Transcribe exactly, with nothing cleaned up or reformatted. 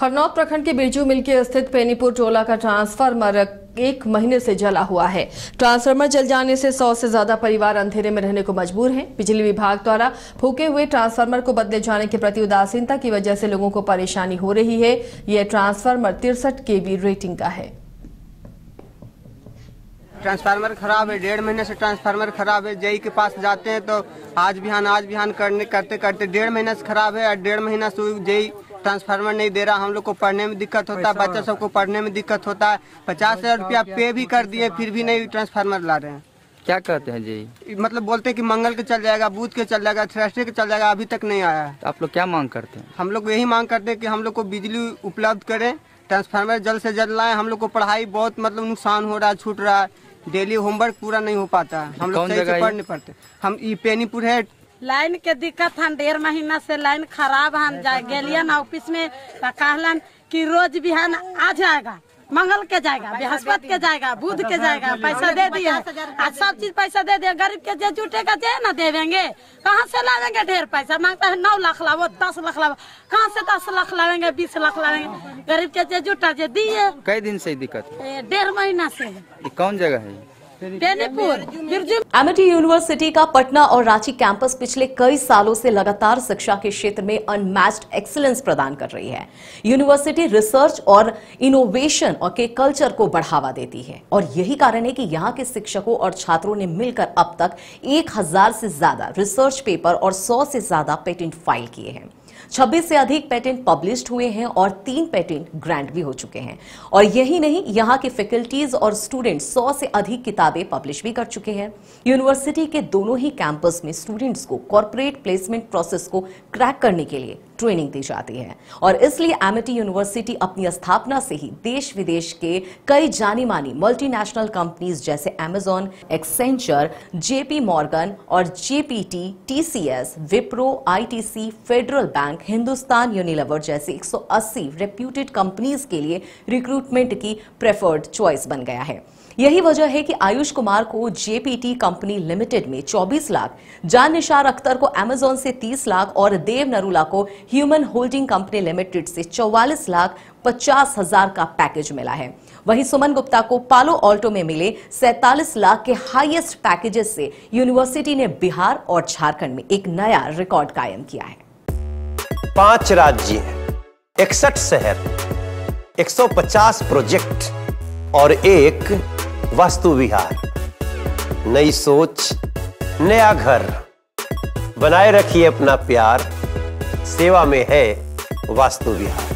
हरनौत प्रखंड के बिरजू मिल के स्थित पेनीपुर टोला का ट्रांसफार्मर एक महीने से जला हुआ है। ट्रांसफार्मर जल जाने से सौ से ज्यादा परिवार अंधेरे में रहने को मजबूर हैं। बिजली विभाग द्वारा फूके हुए ट्रांसफार्मर को बदले जाने के प्रति उदासीनता की वजह से लोगों को परेशानी हो रही है। यह ट्रांसफार्मर तिरसठ केवी रेटिंग का है। ट्रांसफार्मर खराब है, डेढ़ महीने से ट्रांसफार्मर खराब है। जेई के पास जाते हैं तो आज बिहान आज बिहान करने करते करते डेढ़ महीना से खराब है और डेढ़ महीना से जेई ट्रांसफार्मर नहीं दे रहा। हम लोग को पढ़ने में दिक्कत होता है, बच्चा सबको पढ़ने में दिक्कत होता है। पचास हजार रुपया पे भी कर दिए फिर भी नहीं ट्रांसफार्मर ला रहे हैं। क्या कहते हैं जी? मतलब बोलते हैं कि मंगल के चल जाएगा, बुध के चल जाएगा, थर्सडे के चल जाएगा, अभी तक नहीं आया है। तो आप लोग क्या मांग करते हैं? हम लोग यही मांग करते हैं कि हम लोग को बिजली उपलब्ध करें, ट्रांसफार्मर जल्द से जल्द लाएं। हम लोग को पढ़ाई बहुत मतलब नुकसान हो रहा है, छूट रहा है, डेली होमवर्क पूरा नहीं हो पाता है। हम लोग सही से पढ़ नहीं पाते। हम ये पेनीपुर है, लाइन के दिक्कत है। डेढ़ महीना से लाइन खराब है। गेलियन ऑफिस में कहलन कि रोज बिहान आ जाएगा, मंगल के जाएगा, बृहस्पति के जाएगा, बुध के जाएगा। पैसा दे दिए, आज सब चीज पैसा दे दिए। गरीब के जो जुटेगा जे ना देवेंगे, कहाँ से लावेंगे? ढेर पैसा मांगता है। नौ लाख लावो, दस लाख लावो, कहाँ से दस लाख लावेंगे, बीस लाख लावेंगे? गरीब के जे जुटा जे दिए। कई दिन से दिक्कत? डेढ़ महीना से। कौन जगह है? एमिटी यूनिवर्सिटी का पटना और रांची कैंपस पिछले कई सालों से लगातार शिक्षा के क्षेत्र में अनमैच्ड एक्सीलेंस प्रदान कर रही है। यूनिवर्सिटी रिसर्च और इनोवेशन और के कल्चर को बढ़ावा देती है और यही कारण है कि यहाँ के शिक्षकों और छात्रों ने मिलकर अब तक एक हजार से ज्यादा रिसर्च पेपर और सौ से ज्यादा पेटेंट फाइल किए हैं। छब्बीस से अधिक पेटेंट पब्लिश्ड हुए हैं और तीन पेटेंट ग्रांट भी हो चुके हैं। और यही नहीं, यहाँ के फैकल्टीज और स्टूडेंट्स सौ से अधिक किताबें पब्लिश भी कर चुके हैं। यूनिवर्सिटी के दोनों ही कैंपस में स्टूडेंट्स को कॉर्पोरेट प्लेसमेंट प्रोसेस को क्रैक करने के लिए ट्रेनिंग दी जाती है और इसलिए एमिटी यूनिवर्सिटी अपनी स्थापना से ही देश विदेश के कई जानी मानी मल्टीनेशनल कंपनीज जैसे एमेजॉन, एक्सेंचर, जेपी मॉर्गन और JPT, TCS, Wipro, ITC, Federal Bank, Hindustan Unilever जैसी एक सौ अस्सी रेप्यूटेड कंपनीज के लिए रिक्रूटमेंट की प्रेफर्ड चॉइस बन गया है। यही वजह है कि आयुष कुमार को जेपीटी कंपनी लिमिटेड में चौबीस लाख, जान निषार अख्तर को अमेजॉन से तीस लाख और देव नरूला को ह्यूमन होल्डिंग कंपनी लिमिटेड से चौवालीस लाख पचास हजार का पैकेज मिला है। वहीं सुमन गुप्ता को पालो ऑल्टो में मिले सैंतालीस लाख के हाईएस्ट पैकेजेस से यूनिवर्सिटी ने बिहार और झारखंड में एक नया रिकॉर्ड कायम किया है। पांच राज्य, इकसठ शहर, एक सौ पचास प्रोजेक्ट और एक वास्तुविहार। नई सोच, नया घर। बनाए रखिए अपना प्यार, सेवा में है वास्तुविहार।